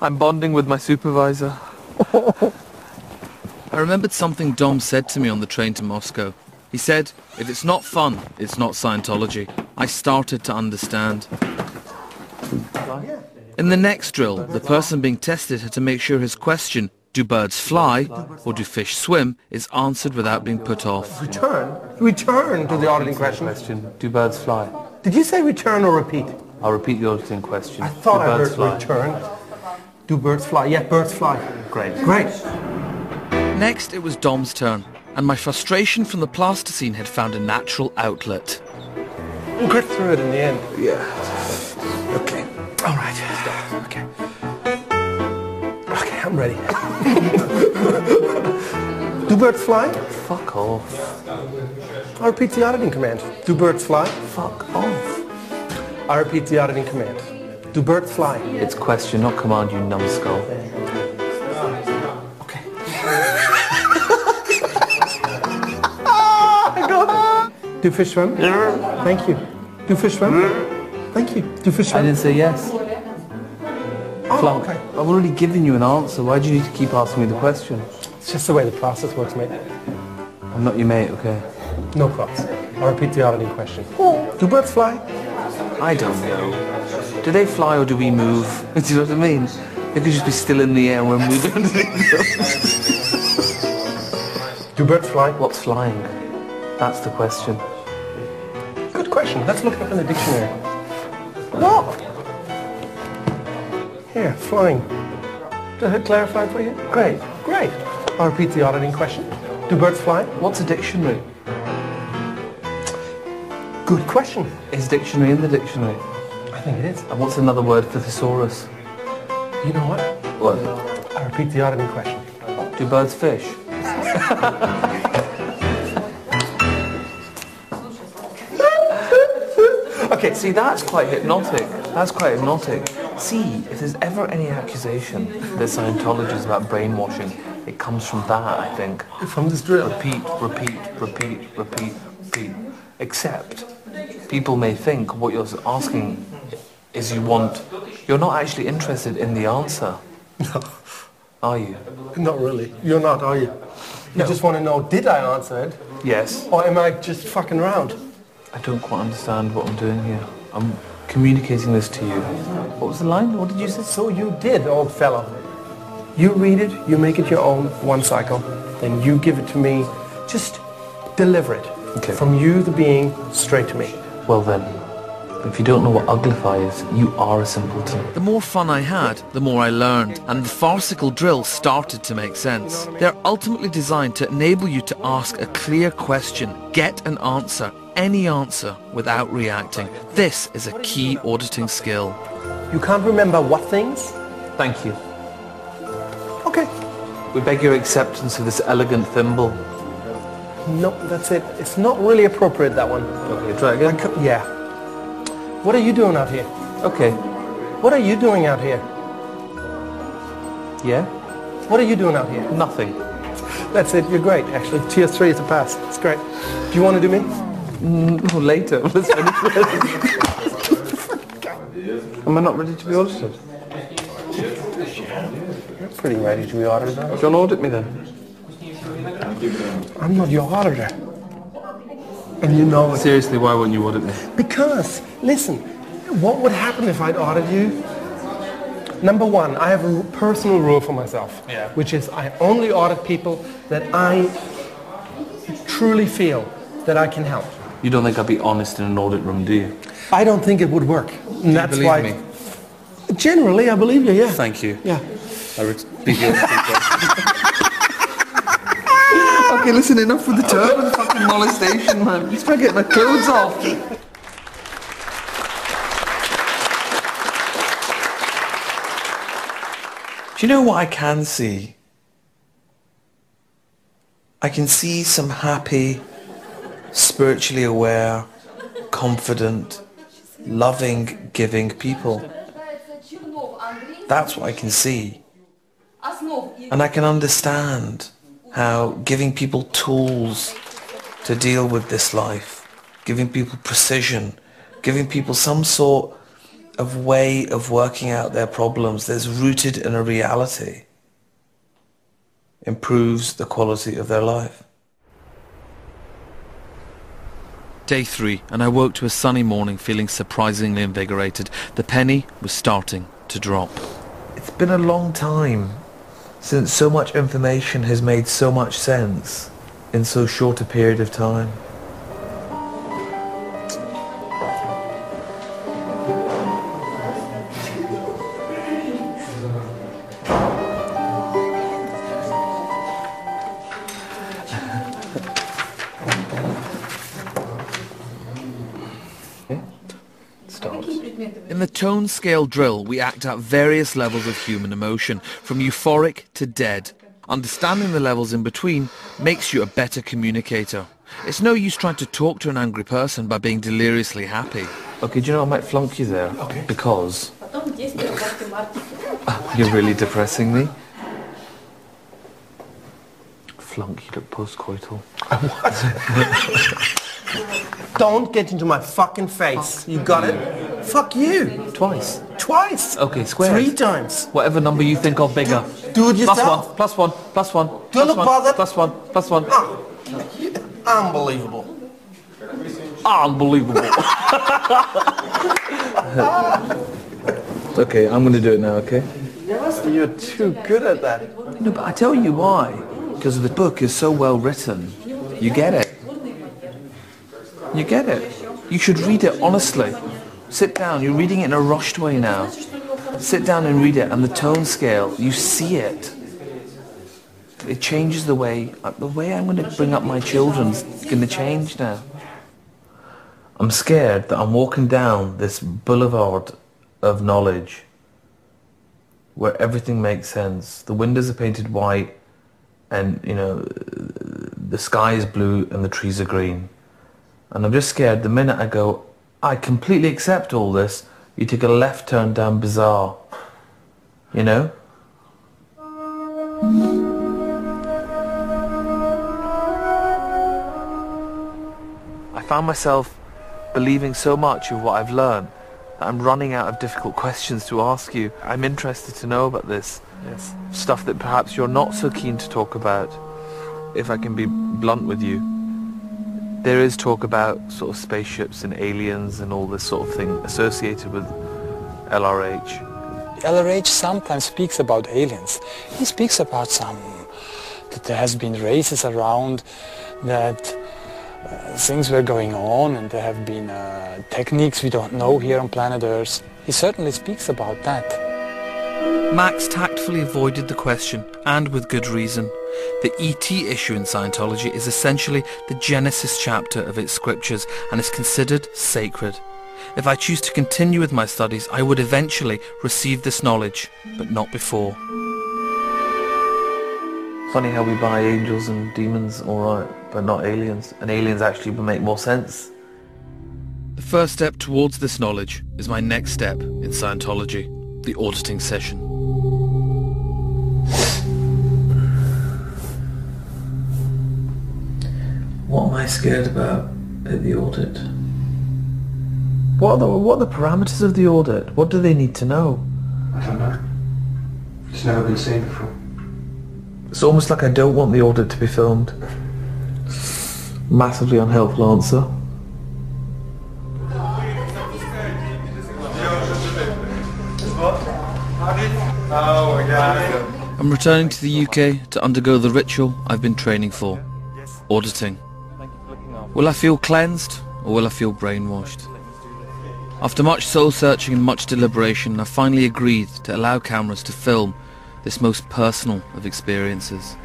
I'm bonding with my supervisor. I remembered something Dom said to me on the train to Moscow. He said, if it's not fun, it's not Scientology. I started to understand. In the next drill, the person being tested had to make sure his question, do birds fly or do fish swim, is answered without being put off. Return to the auditing question. Do birds fly? Did you say return or repeat? I'll repeat the auditing question. I thought I heard return. Do birds fly? Yeah, birds fly. Great. Next, it was Dom's turn, and my frustration from the plasticine had found a natural outlet. We'll get through it in the end. Yeah. Okay. All right. Stop. Okay, I'm ready. Do birds fly? Fuck off. I'll repeat the auditing command. Do birds fly? Fuck off. I repeat the auditing command. Do birds fly? It's question, not command, you numbskull. Okay. I got it. Do fish swim? Thank you. Do fish swim? Thank you. Do fish swim? I didn't say yes. Flunk. Okay. I've already given you an answer. Why do you need to keep asking me the question? It's just the way the process works, mate. I'm not your mate, okay? No props. I'll repeat the auditing question. Do birds fly? I don't know. Do they fly or do we move? Do you know what I mean? They could just be still in the air when we don't think. Do birds fly? What's flying? That's the question. Good question. Let's look it up in the dictionary. What? Here, flying. Did I clarify for you? Great. I'll repeat the auditing question. Do birds fly? What's a dictionary? Good question. Is dictionary in the dictionary? I think it is. And what's another word for thesaurus? You know what? What? I repeat the auditing question. Do birds fish? Okay, see, that's quite hypnotic. See, if there's ever any accusation that Scientology is about brainwashing, it comes from that, I think. From this drill? Repeat. Except, people may think what you're asking is you're not actually interested in the answer. No. Are you? Not really. You're not, are you? No. You just want to know, did I answer it? Yes. Or am I just fucking around? I don't quite understand what I'm doing here. I'm communicating this to you. What was the line? What did you say? So you did, old fellow. You read it, you make it your own, one cycle, then you give it to me. Just deliver it. Okay. From you, the being, straight to me. Well then. If you don't know what uglify is, you are a simpleton. The more fun I had, the more I learned, and the farcical drill started to make sense. They're ultimately designed to enable you to ask a clear question, get an answer, any answer, without reacting. This is a key auditing skill. You can't remember what things? Thank you. Okay. We beg your acceptance of this elegant thimble. No, that's it. It's not really appropriate, that one. Okay, try again. Yeah. What are you doing out here? Okay. What are you doing out here? Yeah? What are you doing out here? Nothing. That's it, you're great, actually. Tier 3 is a pass. It's great. Do you want to do me? Later. Let's finish this. Am I not ready to be audited? You're pretty ready to be audited. Don't audit me then. I'm not your auditor. And you know it. Seriously, why wouldn't you audit me? Because, listen, what would happen if I'd audit you? Number one, I have a personal rule for myself, which is I only audit people that I truly feel that I can help. You don't think I'd be honest in an audit room, do you? I don't think it would work. And that's why. Do you believe me? Generally, I believe you, yeah. Thank you. Yeah. I would be guilty. Okay, listen, enough with the turban fucking molestation, man. I'm just trying to get my clothes off. Do you know what I can see? I can see some happy, spiritually aware, confident, loving, giving people. That's what I can see. And I can understand how giving people tools to deal with this life, giving people precision, giving people some sort of way of working out their problems that's rooted in a reality improves the quality of their life. Day 3, and I woke to a sunny morning feeling surprisingly invigorated. The penny was starting to drop. It's been a long time since so much information has made so much sense in so short a period of time. In the tone scale drill, we act out various levels of human emotion, from euphoric to dead. Understanding the levels in between makes you a better communicator. It's no use trying to talk to an angry person by being deliriously happy. Okay, do you know I might flunk you there? Okay. Because... You're really depressing me. Flunk, you look postcoital. What? Don't get into my fucking face. Fuck. You got it? Fuck you. Twice. Twice? Okay, square. 3 times. Whatever number you think of bigger. Do it yourself. Plus 1, plus 1, plus 1. Don't look bothered. Plus 1, plus 1. Oh. Unbelievable. Unbelievable. Okay, I'm going to do it now, okay? You're too good at that. No, but I tell you why. Because the book is so well written. You get it. You get it. You should read it honestly. Sit down. You're reading it in a rushed way now. Sit down and read it, and the tone scale, you see it. It changes the way... The way I'm going to bring up my children's going to change now. I'm scared that I'm walking down this boulevard of knowledge where everything makes sense. The windows are painted white and, you know, the sky is blue and the trees are green. And I'm just scared the minute I go, I completely accept all this, you take a left turn down Bazaar. You know? I found myself believing so much of what I've learned that I'm running out of difficult questions to ask you. I'm interested to know about this. Yes. Stuff that perhaps you're not so keen to talk about, if I can be blunt with you. There is talk about sort of spaceships and aliens and all this sort of thing associated with LRH. LRH sometimes speaks about aliens. He speaks about that there has been races around, that things were going on and there have been techniques we don't know here on planet Earth. He certainly speaks about that. Max tactfully avoided the question, and with good reason. The ET issue in Scientology is essentially the Genesis chapter of its scriptures and is considered sacred. If I choose to continue with my studies, I would eventually receive this knowledge, but not before. Funny how we buy angels and demons, alright, but not aliens. And aliens actually make more sense. The first step towards this knowledge is my next step in Scientology. The auditing session. What am I scared about at the audit? What are the parameters of the audit? What do they need to know? I don't know. It's never been seen before. It's almost like I don't want the audit to be filmed. Massively unhelpful answer. I'm returning to the UK to undergo the ritual I've been training for, auditing. Will I feel cleansed or will I feel brainwashed? After much soul searching and much deliberation, I finally agreed to allow cameras to film this most personal of experiences.